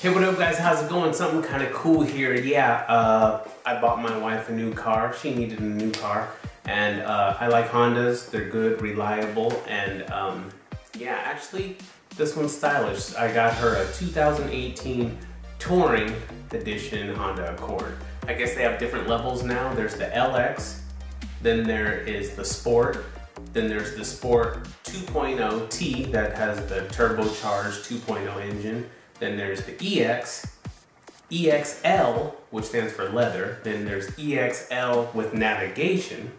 Hey, what up guys, how's it going? Something kind of cool here. Yeah, I bought my wife a new car. She needed a new car, and I like Hondas. They're good, reliable, and yeah, actually this one's stylish. I got her a 2018 Touring Edition Honda Accord. I guess they have different levels now. There's the LX, then there is the Sport, then there's the Sport 2.0 T that has the turbocharged 2.0 engine. Then there's the EX, EXL, which stands for leather. Then there's EXL with navigation.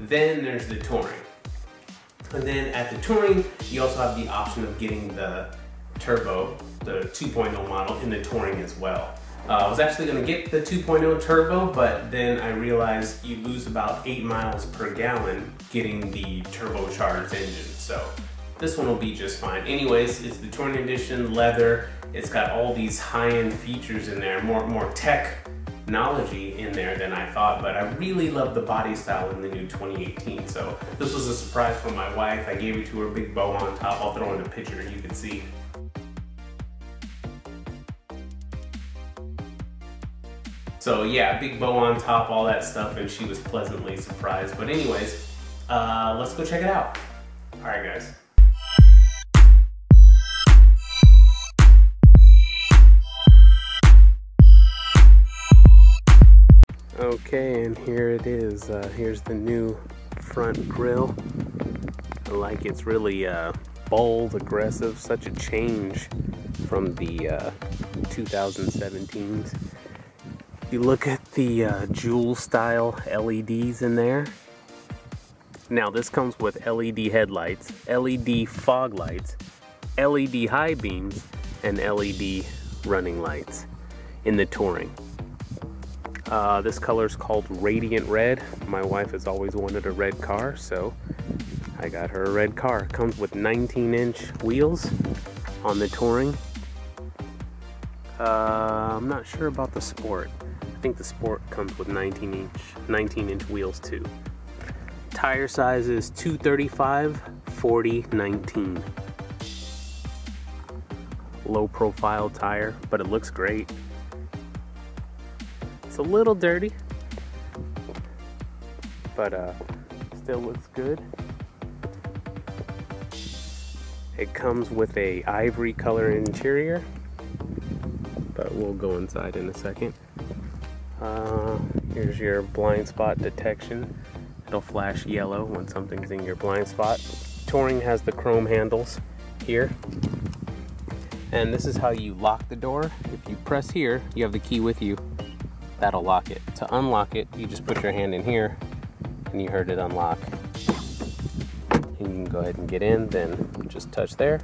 Then there's the Touring. And then at the Touring, you also have the option of getting the turbo, the 2.0 model in the Touring as well. I was actually gonna get the 2.0 turbo, but then I realized you lose about 8 miles per gallon getting the turbocharged engine, so. This one will be just fine. Anyways, it's the Touring Edition, leather. It's got all these high-end features in there, more technology in there than I thought, but I really love the body style in the new 2018. So this was a surprise for my wife. I gave it to her, big bow on top. I'll throw in a picture you can see. So yeah, big bow on top, all that stuff, and she was pleasantly surprised. But anyways, let's go check it out. All right, guys. Okay, and here it is. Here's the new front grille. I like it. It's really bold, aggressive. Such a change from the 2017s. You look at the jewel style LEDs in there. Now this comes with LED headlights, LED fog lights, LED high beams, and LED running lights in the Touring. This color is called Radiant Red. My wife has always wanted a red car, so I got her a red car. It comes with 19-inch wheels on the Touring. I'm not sure about the Sport. I think the Sport comes with 19-inch wheels too. Tire size is 235, 40, 19. Low profile tire, but it looks great. It's a little dirty, but still looks good. It comes with a ivory color interior, but we'll go inside in a second. Here's your blind spot detection. It'll flash yellow when something's in your blind spot. Touring has the chrome handles here. And this is how you lock the door. If you press here, you have the key with you. That'll lock it. To unlock it, you just put your hand in here and you heard it unlock. And you can go ahead and get in, then just touch there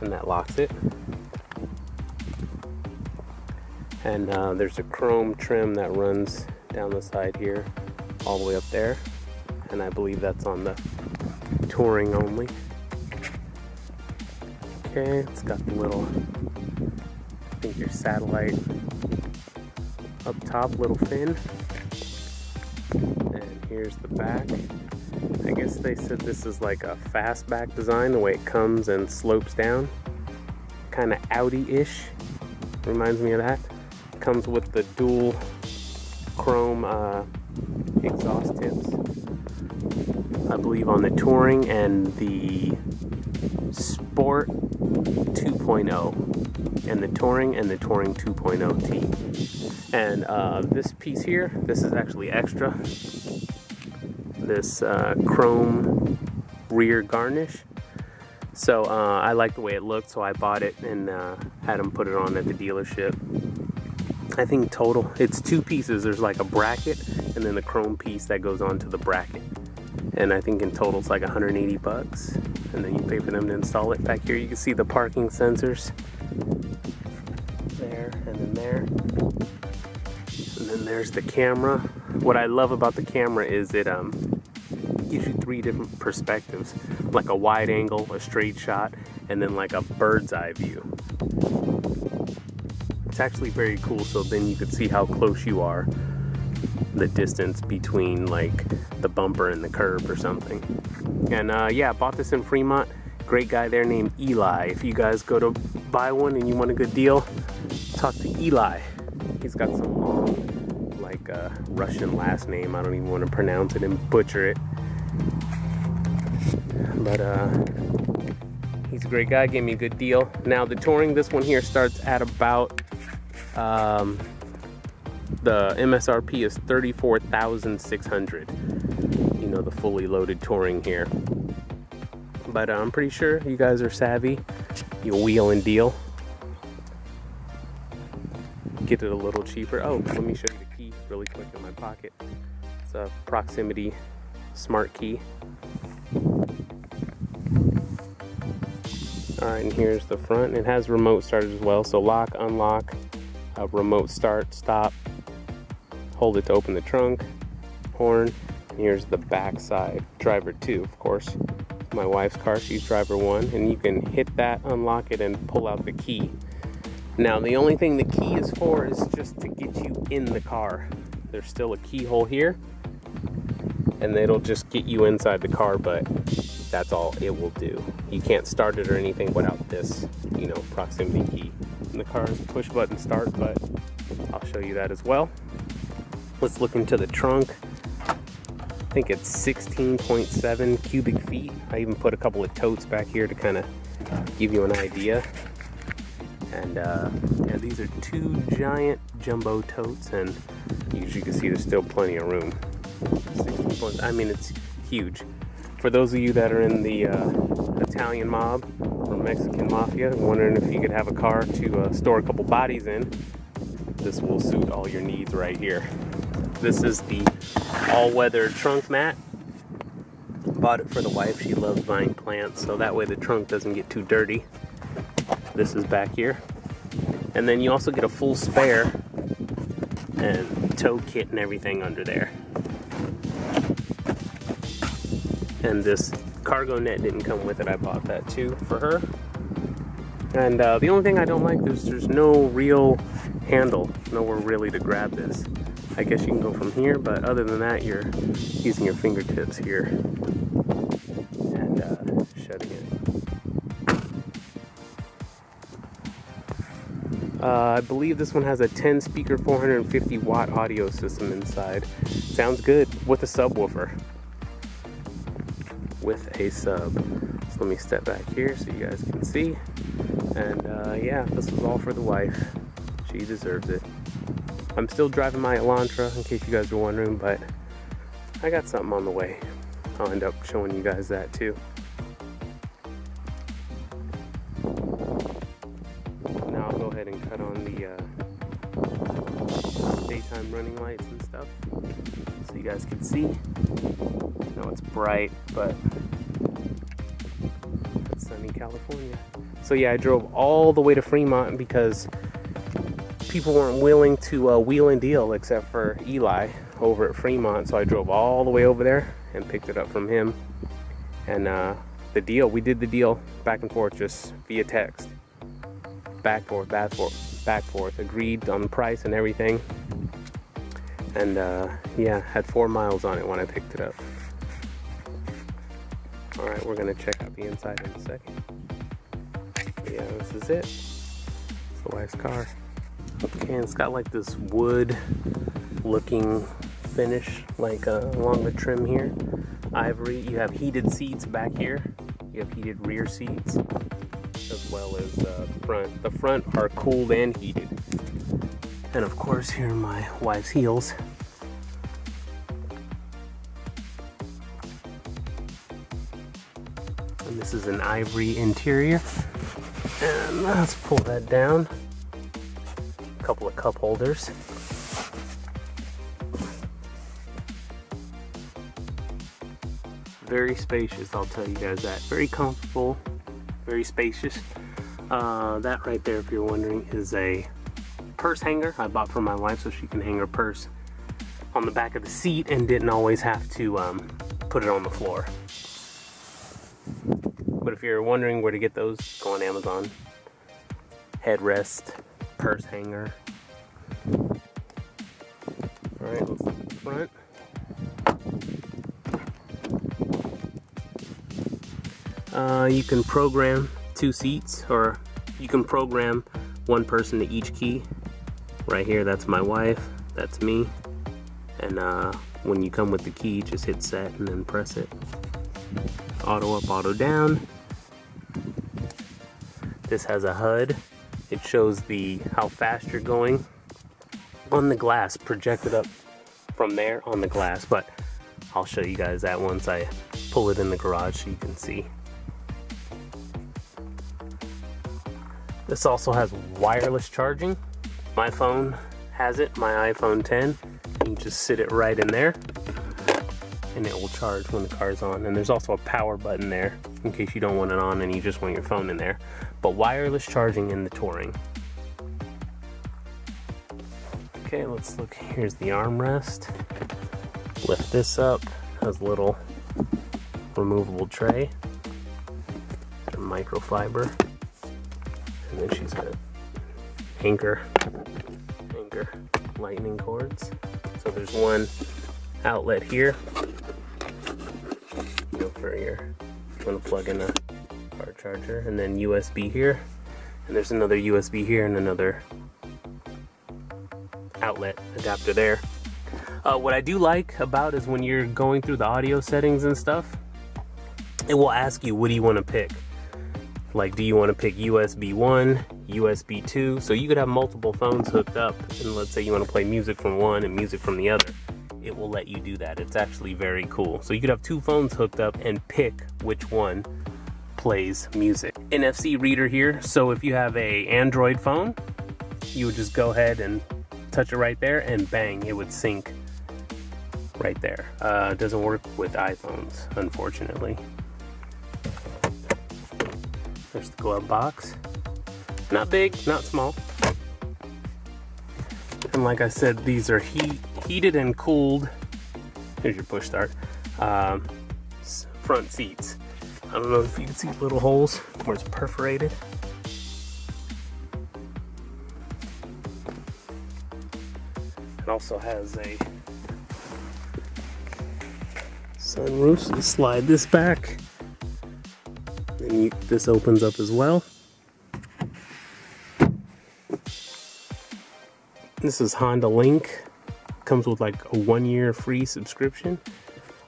and that locks it. And there's a chrome trim that runs down the side here all the way up there, and I believe that's on the Touring only. Okay, it's got the little, I think your satellite up top, little fin, and here's the back. I guess they said this is like a fastback design, the way it comes and slopes down, kind of Audi-ish, reminds me of that. Comes with the dual chrome exhaust tips, I believe, on the Touring and the Sport 2.0, and the Touring 2.0 T. And this piece here, this is actually extra. This chrome rear garnish. So I like the way it looked, so I bought it and had them put it on at the dealership. I think total, it's two pieces. There's like a bracket and then the chrome piece that goes onto the bracket. And I think in total it's like 180 bucks. And then you pay for them to install it. Back here you can see the parking sensors. There, and then there. And then there's the camera. What I love about the camera is it gives you three different perspectives. Like a wide angle, a straight shot, and then like a bird's eye view. It's actually very cool, so then you can see how close you are. The distance between like the bumper and the curb or something. And yeah, bought this in Fremont. Great guy there named Eli. If you guys go to buy one and you want a good deal, talk to Eli. He's got some long, like Russian last name. I don't even want to pronounce it and butcher it. But he's a great guy, gave me a good deal. Now the Touring, this one here starts at about, the MSRP is $34,600. You know, the fully loaded Touring here. But I'm pretty sure you guys are savvy. You wheel and deal. Get it a little cheaper. Oh, let me show you the key really quick in my pocket. It's a proximity smart key. All right, and here's the front. It has remote start as well. So lock, unlock, remote start, stop. Hold it to open the trunk, horn. And here's the back side, driver 2, of course. My wife's car, she's driver 1, and you can hit that, unlock it, and pull out the key. Now the only thing the key is for is just to get you in the car. There's still a keyhole here, and it'll just get you inside the car, but that's all it will do. You can't start it or anything without this, you know, proximity key. And the car is push button start, but I'll show you that as well. Let's look into the trunk. I think it's 16.7 cubic feet. I even put a couple of totes back here to kind of give you an idea. And yeah, these are 2 giant jumbo totes, and as you can see, there's still plenty of room. I mean, it's huge. For those of you that are in the Italian mob or Mexican mafia, wondering if you could have a car to store a couple bodies in, this will suit all your needs right here. This is the all-weather trunk mat. Bought it for the wife. She loves buying plants, so that way the trunk doesn't get too dirty. This is back here. And then you also get a full spare and tow kit and everything under there. And this cargo net didn't come with it. I bought that too for her. And the only thing I don't like is there's no real handle, nowhere really to grab this. I guess you can go from here, but other than that, you're using your fingertips here and shutting it. I believe this one has a 10-speaker, 450-watt audio system inside. Sounds good with a subwoofer. With a sub. So let me step back here so you guys can see. And yeah, this was all for the wife. She deserves it. I'm still driving my Elantra, in case you guys were wondering, but I got something on the way. I'll end up showing you guys that too. Now I'll go ahead and cut on the daytime running lights and stuff, so you guys can see. I know it's bright, but it's sunny California. So yeah, I drove all the way to Fremont because people weren't willing to wheel and deal except for Eli over at Fremont, so I drove all the way over there and picked it up from him. And the deal, we did the deal back and forth, just via text, back forth, agreed on the price and everything. And yeah, had 4 miles on it when I picked it up. All right, we're gonna check out the inside in a second. But yeah, this is it. It's the wife's car. Okay, and it's got like this wood looking finish, like along the trim here, ivory. You have heated seats back here, you have heated rear seats, as well as front. The front are cooled and heated. And of course, here are my wife's heels. And this is an ivory interior. And let's pull that down. Couple of cup holders. Very spacious, I'll tell you guys that. Very comfortable, very spacious. That right there, if you're wondering, is a purse hanger I bought for my wife so she can hang her purse on the back of the seat and didn't always have to put it on the floor. But if you're wondering where to get those, go on Amazon. Headrest, purse hanger. All right, let's look at the front. You can program 2 seats, or You can program one person to each key. Right here, that's my wife, that's me. And when you come with the key, just hit set and then press it. Auto up, auto down. This has a HUD. It shows how fast you're going on the glass, projected up from there on the glass, but I'll show you guys that once I pull it in the garage so you can see. This also has wireless charging. My phone has it, my iPhone X. You just sit it right in there and it will charge when the car's on. And there's also a power button there in case you don't want it on and you just want your phone in there. But wireless charging in the Touring. Okay, let's look. Here's the armrest. Lift this up. Has a little removable tray. A microfiber. And then she's got an anchor, lightning cords. So there's one outlet here. Go for your, you want to plug in a car charger, and then USB here. And there's another USB here and another outlet adapter there. What I do like about is when you're going through the audio settings and stuff, it will ask you, what do you want to pick? Like, do you want to pick USB 1, USB 2? So you could have multiple phones hooked up, and let's say you want to play music from one and music from the other. It will let you do that. It's actually very cool. So you could have two phones hooked up and pick which one plays music. NFC reader here. So if you have an Android phone, you would just go ahead and touch it right there, and bang, it would sync right there. It doesn't work with iPhones, unfortunately. There's the glove box. Not big, not small. And like I said, these are heated and cooled. Here's your push start. Front seats. I don't know if you can see little holes where it's perforated. It also has a sunroof, so slide this back. This opens up as well. This is Honda Link. Comes with like a 1-year free subscription.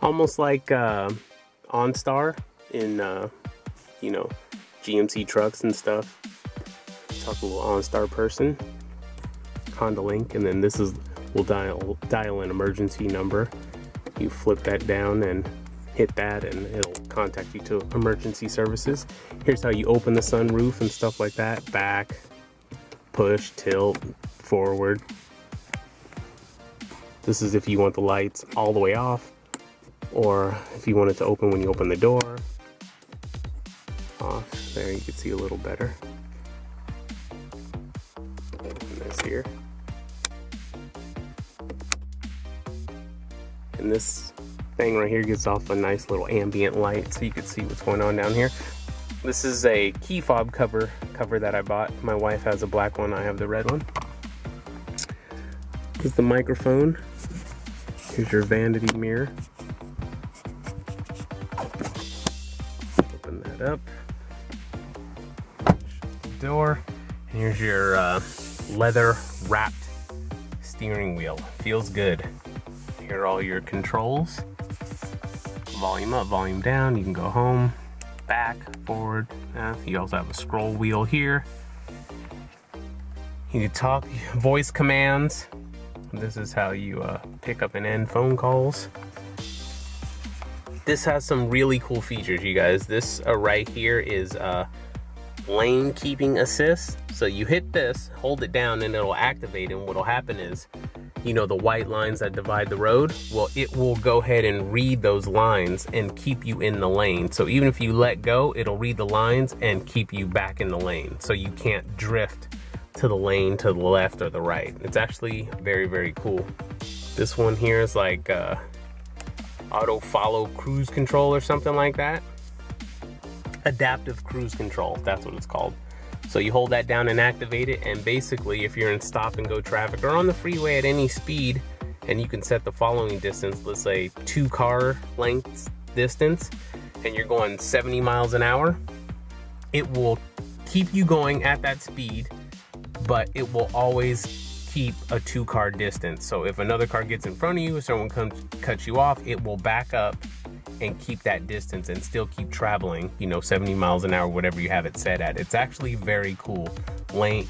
Almost like OnStar in, you know, GMC trucks and stuff. Talk a little OnStar person. Honda Link, and then this is, we'll dial an emergency number. You flip that down and hit that and it'll contact you to emergency services. Here's how you open the sunroof and stuff like that. Back, push, tilt, forward. This is if you want the lights all the way off or if you want it to open when you open the door. Off, there you can see a little better. And this here. And this thing right here gets off a nice little ambient light so you can see what's going on down here. This is a key fob cover that I bought. My wife has a black one, I have the red one. Here's the microphone. Here's your vanity mirror. Open that up. Shut the door. And here's your leather wrapped steering wheel. Feels good. Here are all your controls. Volume up, volume down, you can go home, back, forward. You also have a scroll wheel here. You can talk, voice commands. This is how you pick up and end phone calls. This has some really cool features, you guys. This right here is lane keeping assist. So you hit this, hold it down, and it'll activate, and what'll happen is, you know, the white lines that divide the road, well, it will go ahead and read those lines and keep you in the lane. So even if you let go, it'll read the lines and keep you back in the lane. So you can't drift to the lane to the left or the right. It's actually very, very cool. This one here is like auto follow cruise control or something like that. Adaptive cruise control, that's what it's called. So you hold that down and activate it, and basically if you're in stop and go traffic or on the freeway at any speed, and you can set the following distance, let's say 2 car lengths distance, and you're going 70 miles an hour, it will keep you going at that speed, but it will always keep a two-car distance. So if another car gets in front of you, someone comes, cuts you off, it will back up and keep that distance and still keep traveling, you know, 70 miles an hour, whatever you have it set at. It's actually very cool. Lane,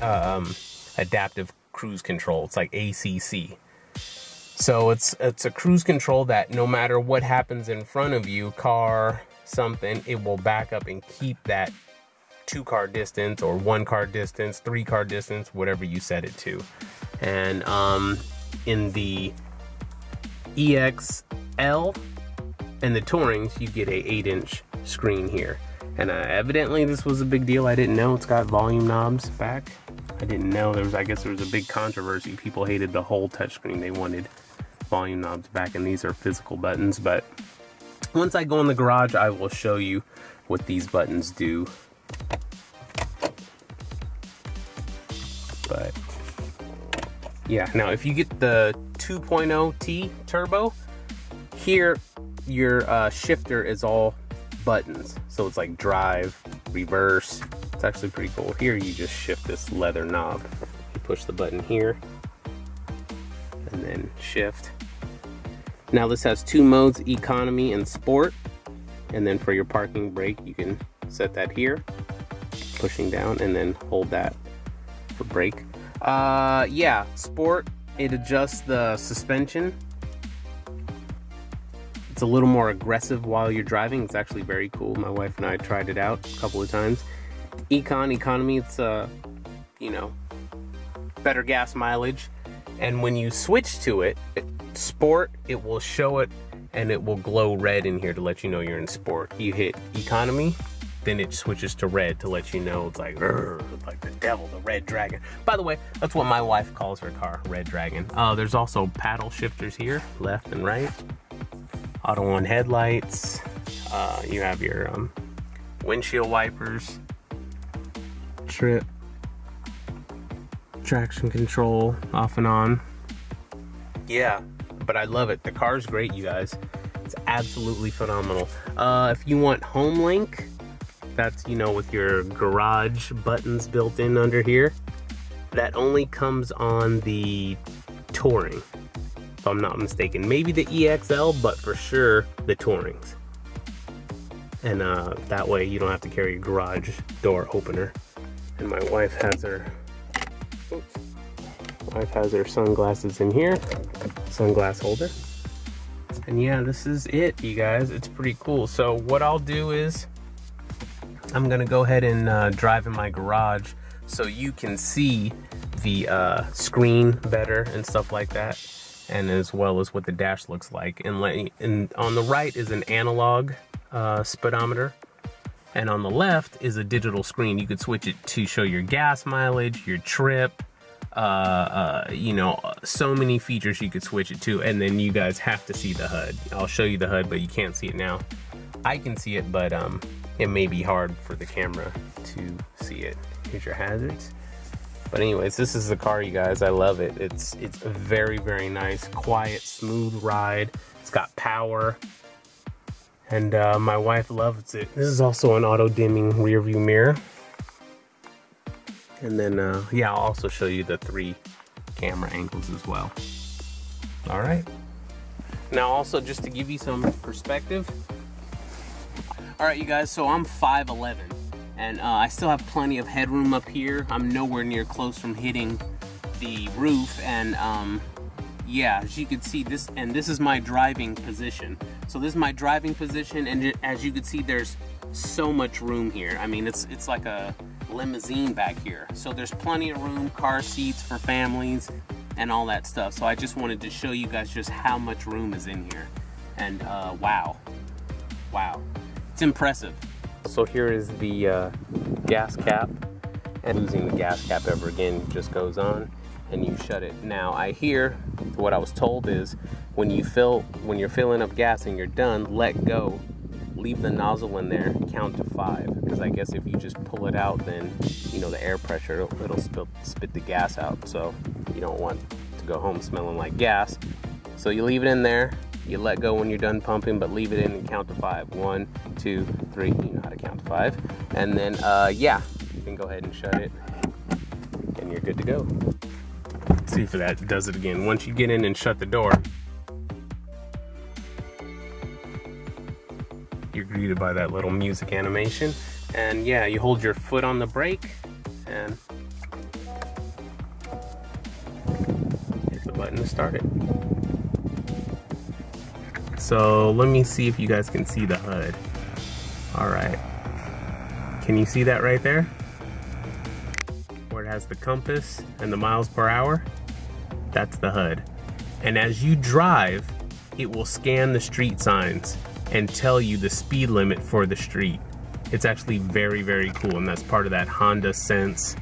adaptive cruise control. It's like ACC. So it's a cruise control that no matter what happens in front of you, car, something, it will back up and keep that two-car distance or one-car distance, three-car distance, whatever you set it to. And in the EXL and the Tourings, you get a 8-inch screen here. And evidently this was a big deal. I didn't know it's got volume knobs back. I didn't know there was, I guess there was a big controversy. People hated the whole touchscreen. They wanted volume knobs back, and these are physical buttons. But once I go in the garage, I will show you what these buttons do. But yeah, now if you get the 2.0T turbo here, your shifter is all buttons, so it's like drive, reverse. It's actually pretty cool. Here you just shift this leather knob, you push the button here and then shift. Now this has two modes, economy and sport, and then for your parking brake you can set that here, pushing down and then hold that for brake. Yeah, sport, it adjusts the suspension. It's a little more aggressive while you're driving. It's actually very cool. My wife and I tried it out a couple of times. Economy, it's you know, better gas mileage. And when you switch to it, sport, it will show it and it will glow red in here to let you know you're in sport. You hit economy, then it switches to red to let you know. It's like the devil, the red dragon. By the way, that's what my wife calls her car, Red Dragon. There's also paddle shifters here, left and right. Auto on headlights. You have your windshield wipers, trip, traction control, off and on. Yeah, but I love it. The car's great, you guys. It's absolutely phenomenal. If you want HomeLink, that's, you know, with your garage buttons built in under here. That only comes on the Touring, if I'm not mistaken. Maybe the EXL, but for sure the Tourings. And that way you don't have to carry a garage door opener. And my wife has her, oops, sunglasses in here, sunglass holder. And yeah, this is it, you guys. It's pretty cool. So what I'll do is I'm gonna go ahead and drive in my garage so you can see the screen better and stuff like that, and as well as what the dash looks like. And on the right is an analog speedometer, and on the left is a digital screen. You could switch it to show your gas mileage, your trip, you know, so many features you could switch it to. And then you guys have to see the HUD. I'll show you the HUD, but you can't see it now. I can see it, but it may be hard for the camera to see it. Here's your hazards. But anyways, this is the car, you guys. I love it. It's very, very nice, quiet, smooth ride. It's got power, and my wife loves it. This is also an auto-dimming rear view mirror. And then, yeah, I'll also show you the 3 camera angles as well. All right. Now also, just to give you some perspective. All right, you guys, so I'm 5'11". And I still have plenty of headroom up here. I'm nowhere near close from hitting the roof. And yeah, as you can see this, and this is my driving position. So this is my driving position, and as you can see, there's so much room here. I mean, it's like a limousine back here. So there's plenty of room, car seats for families and all that stuff. So I just wanted to show you guys just how much room is in here. And wow, it's impressive. So here is the gas cap, and losing the gas cap ever again just goes on, and you shut it. Now I hear, what I was told is, when you're filling up gas and you're done, let go, leave the nozzle in there, count to 5, because I guess if you just pull it out, then you know the air pressure, it'll spit the gas out. So you don't want to go home smelling like gas. So you leave it in there. You let go when you're done pumping, but leave it in and count to 5. 1, 2, 3, you know how to count to 5. And then, yeah, you can go ahead and shut it and you're good to go. Let's see if that does it again. Once you get in and shut the door, you're greeted by that little music animation. And yeah, you hold your foot on the brake and hit the button to start it. So let me see if you guys can see the HUD. All right, can you see that right there? Where it has the compass and the miles per hour, that's the HUD. And as you drive, it will scan the street signs and tell you the speed limit for the street. It's actually very, very cool, and that's part of that Honda Sense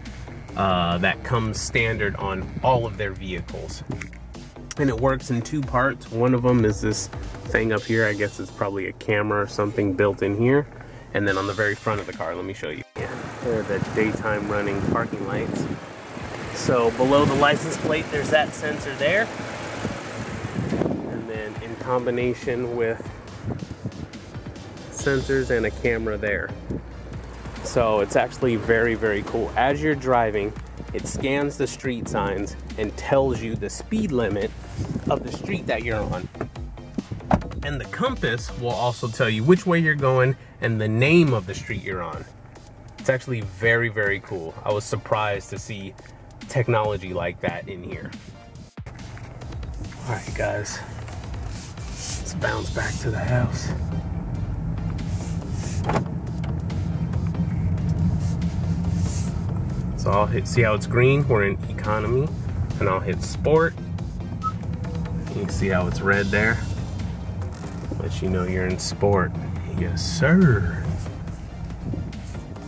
that comes standard on all of their vehicles. And it works in two parts. One of them is this thing up here. I guess it's probably a camera or something built in here. And then on the very front of the car, let me show you. There are the daytime running parking lights. So below the license plate, there's that sensor there. And then in combination with sensors and a camera there. So it's actually very, very cool. As you're driving, it scans the street signs and tells you the speed limit of the street that you're on. And the compass will also tell you which way you're going and the name of the street you're on. It's actually very, very cool. I was surprised to see technology like that in here. All right, guys, let's bounce back to the house. So I'll hit, see how it's green? We're in economy. And I'll hit sport. You can see how it's red there. Let you know you're in sport. Yes, sir.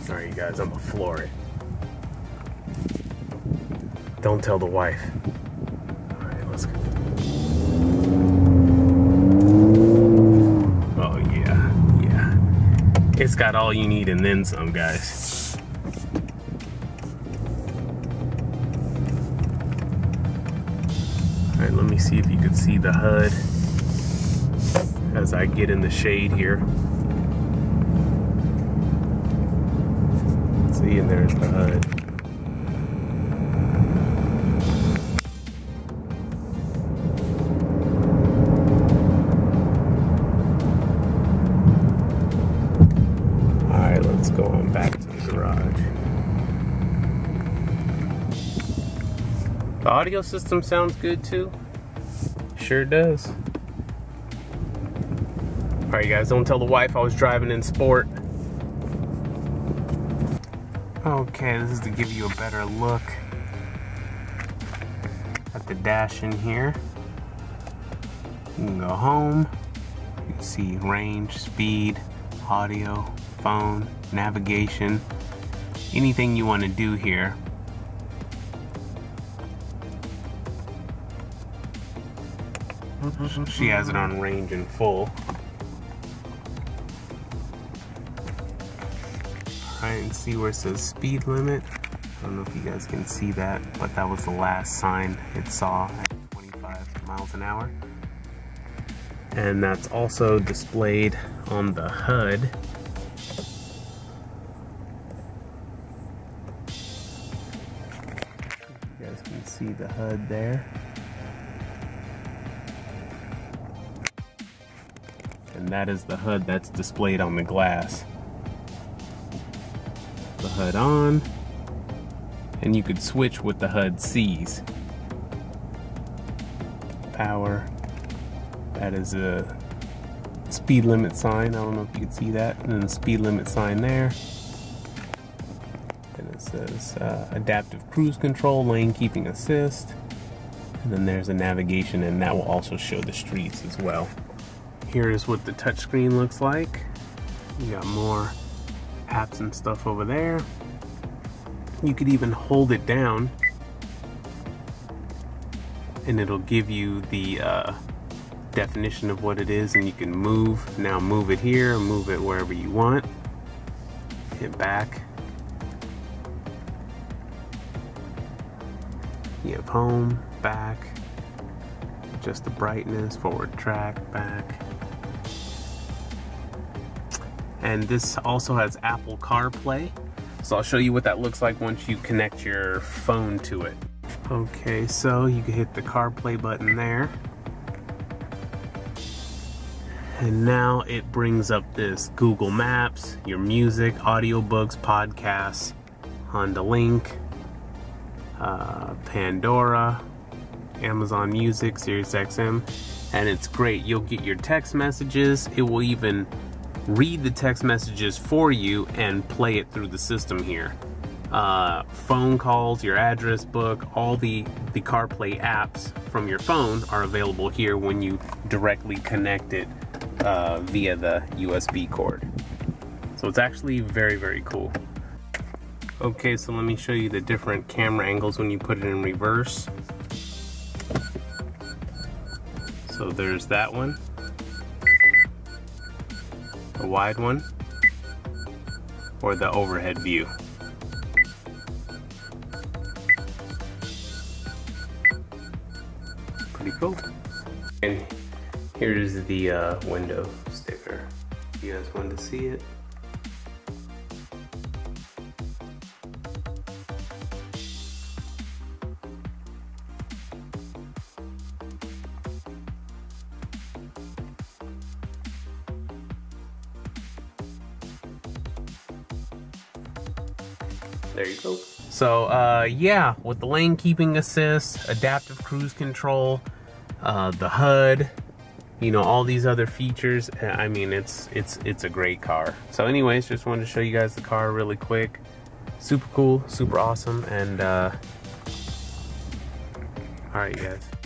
Sorry, you guys, I'm gonna floor it. Don't tell the wife. All right, let's go. Oh, yeah, yeah. It's got all you need and then some, guys. Let me see if you can see the HUD as I get in the shade here. See, and there's the HUD. All right, let's go on back to the garage. The audio system sounds good too. Sure does. All right, you guys, don't tell the wife I was driving in sport. Okay, this is to give you a better look at the dash in here. You can go home. You can see range, speed, audio, phone, navigation, anything you want to do here. She has it on range and full. Alright, and see where it says speed limit. I don't know if you guys can see that, but that was the last sign it saw at 25 miles an hour. And that's also displayed on the HUD. You guys can see the HUD there. And that is the HUD that's displayed on the glass. The HUD on, and you could switch with the HUD sees. Power, that is a speed limit sign. I don't know if you can see that. And then the speed limit sign there. And it says adaptive cruise control, lane keeping assist. And then there's a navigation, and that will also show the streets as well. Here is what the touchscreen looks like. You got more apps and stuff over there. You could even hold it down and it'll give you the definition of what it is, and you can move. Now move it here, move it wherever you want. Hit back. You have home, back, adjust the brightness, forward track, back. And this also has Apple CarPlay, So I'll show you what that looks like once you connect your phone to it. Okay, so you can hit the CarPlay button there. And now it brings up this Google Maps, your music, audiobooks, podcasts, Honda Link, Pandora, Amazon Music, Sirius XM. And it's great. You'll get your text messages. It will even read the text messages for you and play it through the system here. Phone calls, your address book, all the CarPlay apps from your phone are available here when you directly connect it via the USB cord. So it's actually very, very cool. Okay, so let me show you the different camera angles when you put it in reverse. So there's that one, the wide one, or the overhead view. Pretty cool. And here's the window sticker. If you guys wanted to see it. There you go. So yeah, with the lane keeping assist, adaptive cruise control, the HUD, you know, all these other features, I mean, it's a great car. So anyways, just wanted to show you guys the car really quick. Super cool, super awesome, and all right, guys.